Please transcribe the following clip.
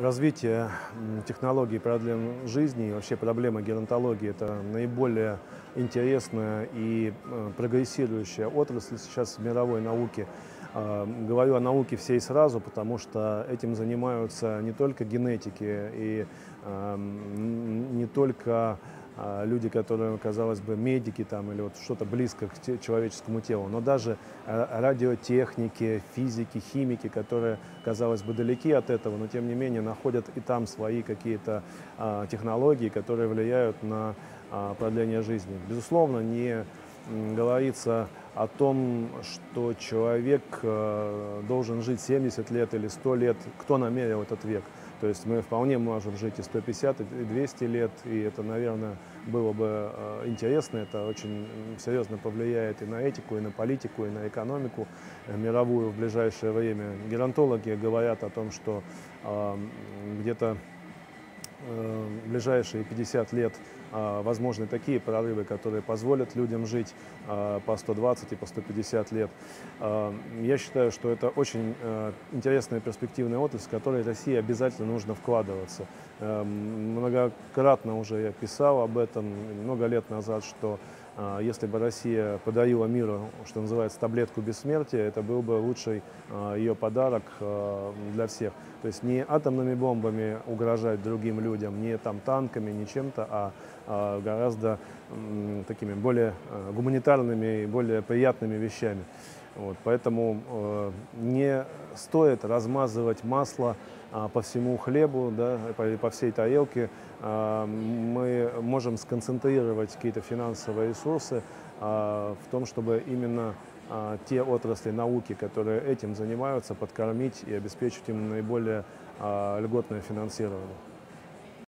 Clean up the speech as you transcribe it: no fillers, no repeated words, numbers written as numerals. развитие технологий продления жизни и вообще проблема геронтологии – это наиболее интересная и прогрессирующая отрасль сейчас в мировой науке. Говорю о науке всей сразу, потому что этим занимаются не только генетики и не только люди, которые, казалось бы, медики там, или вот что-то близко к человеческому телу, но даже радиотехники, физики, химики, которые, казалось бы, далеки от этого, но тем не менее находят и там свои какие-то технологии, которые влияют на продление жизни. Безусловно, не говорится о том, что человек должен жить 70 лет или 100 лет, кто намерил этот век. То есть мы вполне можем жить и 150, и 200 лет, и это, наверное, было бы интересно, это очень серьезно повлияет и на этику, и на политику, и на экономику мировую в ближайшее время. Геронтологи говорят о том, что где-то в ближайшие 50 лет возможны такие прорывы, которые позволят людям жить по 120 и по 150 лет. Я считаю, что это очень интересная перспективная отрасль, в которой России обязательно нужно вкладываться. Многократно уже я писал об этом много лет назад, что если бы Россия подарила миру, что называется, таблетку бессмертия, это был бы лучший ее подарок для всех. То есть не атомными бомбами угрожать другим людям, не там танками, не чем-то, а гораздо такими более гуманитарными и более приятными вещами. Вот, поэтому не стоит размазывать масло по всему хлебу, да, по всей тарелке. Мы можем сконцентрировать какие-то финансовые ресурсы в том, чтобы именно те отрасли науки, которые этим занимаются, подкормить и обеспечить им наиболее льготное финансирование.